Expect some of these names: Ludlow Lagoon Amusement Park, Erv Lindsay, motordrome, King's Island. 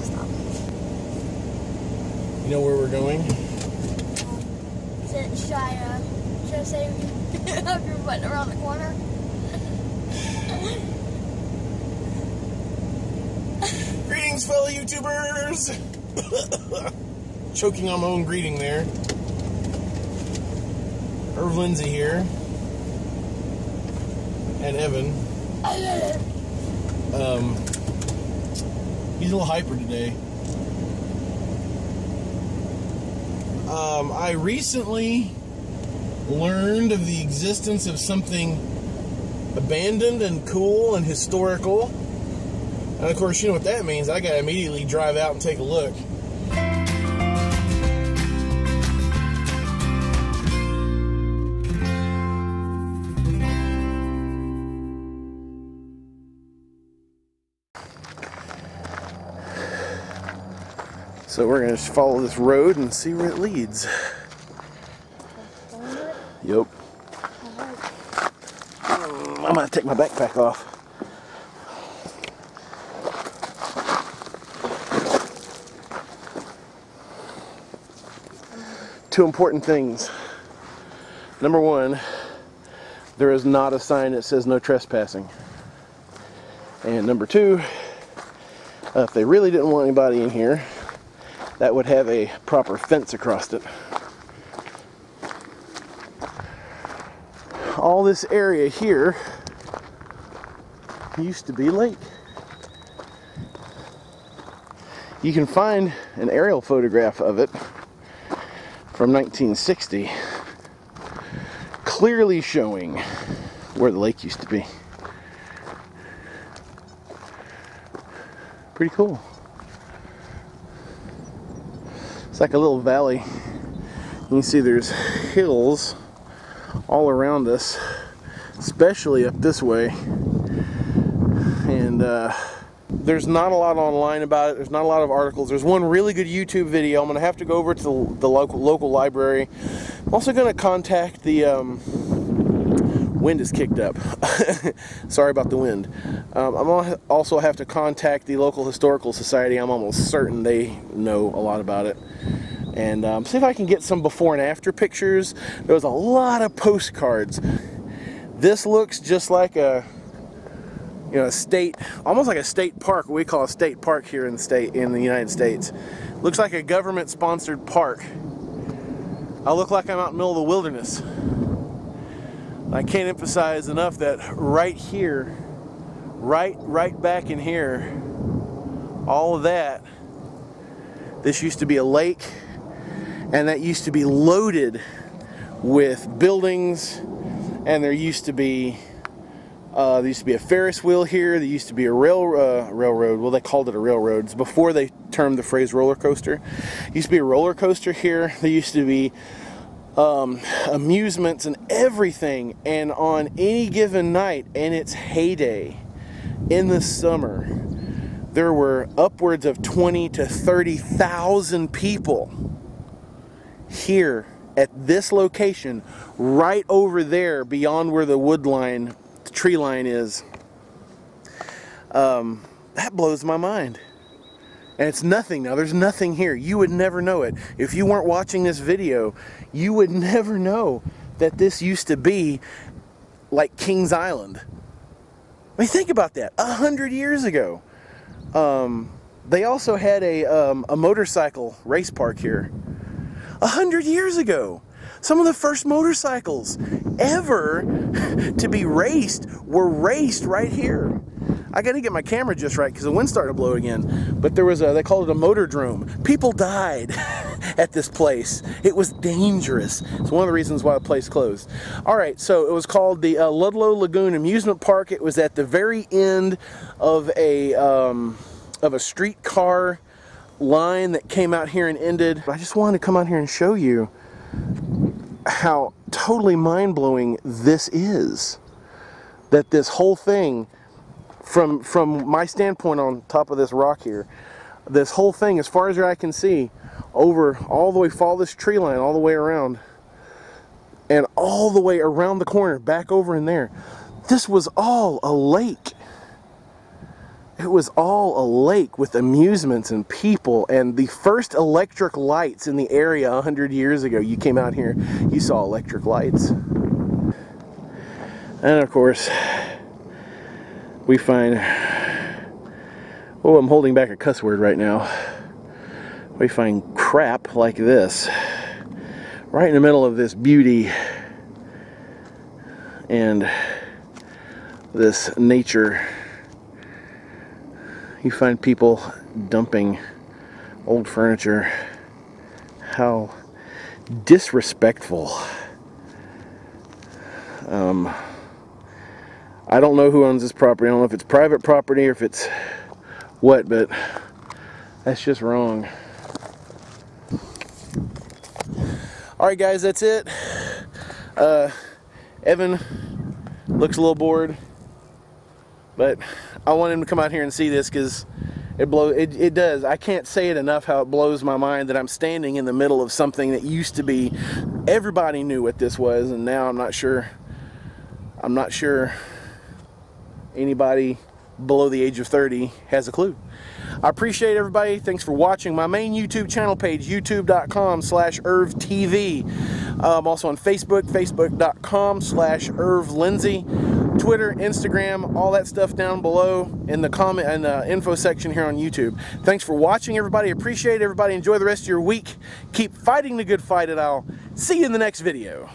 to stop. You know where we're going? Should I say we can up your butt around the corner? Greetings, fellow YouTubers! Choking on my own greeting there. Erv Lindsay here. And Evan. He's a little hyper today. I recently learned of the existence of something abandoned and cool and historical. And of course, you know what that means. I gotta immediately drive out and take a look. So we're going to follow this road and see where it leads. Yep. I'm going to take my backpack off. Two important things. Number one, there is not a sign that says no trespassing. And number two, if they really didn't want anybody in here, that would have a proper fence across it. All this area here used to be lake. You can find an aerial photograph of it from 1960, clearly showing where the lake used to be. Pretty cool. It's like a little valley. You can see there's hills all around us, especially up this way. And there's not a lot online about it. There's not a lot of articles. There's one really good YouTube video. I'm gonna have to go over to the local library. I'm also gonna contact the wind is kicked up. Sorry about the wind. I'm also have to contact the local historical society. I'm almost certain they know a lot about it. And see if I can get some before and after pictures. There was a lot of postcards. This looks just like a, you know, a state, almost like a state park. We call a state park here in the United States. Looks like a government-sponsored park. I look like I'm out in the middle of the wilderness. I can't emphasize enough that right here, right back in here, all of that, this used to be a lake, and that used to be loaded with buildings, and there used to be a Ferris wheel here, there used to be a railroad, well, they called it a railroad. It's before they termed the phrase roller coaster. There used to be a roller coaster here, there used to be amusements and everything. And on any given night in its heyday in the summer, there were upwards of 20 to 30,000 people here at this location, right over there beyond where the wood line, the tree line is. That blows my mind. And it's nothing now. There's nothing here. You would never know it. If you weren't watching this video, you would never know that this used to be like King's Island. I mean, think about that. 100 years ago. They also had a motorcycle race park here. 100 years ago. Some of the first motorcycles ever to be raced were raced right here. I gotta get my camera just right because the wind started to blow again. But there was they called it a motordrome. People died at this place. It was dangerous. It's one of the reasons why the place closed. Alright, so it was called the Ludlow Lagoon Amusement Park. It was at the very end of a streetcar line that came out here and ended. I just wanted to come out here and show you how totally mind-blowing this is. That this whole thing, from my standpoint on top of this rock here, this whole thing, as far as I can see, over all the way, follow this tree line all the way around, and all the way around the corner, back over in there, this was all a lake. It was all a lake with amusements and people, and the first electric lights in the area 100 years ago. You came out here, you saw electric lights. And of course, we find, oh, I'm holding back a cuss word right now. We find crap like this, right in the middle of this beauty and this nature. You find people dumping old furniture. How disrespectful. I don't know who owns this property. I don't know if it's private property or if it's what, but that's just wrong. Alright guys, that's it. Evan looks a little bored, but I want him to come out here and see this because it does. I can't say it enough how it blows my mind that I'm standing in the middle of something that used to be, everybody knew what this was, and now I'm not sure. I'm not sure anybody below the age of 30 has a clue. I appreciate everybody. Thanks for watching. My main YouTube channel page, youtube.com/ErvTV. Also on Facebook, facebook.com/ErvLindsay. Twitter, Instagram, all that stuff down below in the comment and info section here on YouTube. Thanks for watching, everybody. Appreciate everybody. Enjoy the rest of your week. Keep fighting the good fight, and I'll see you in the next video.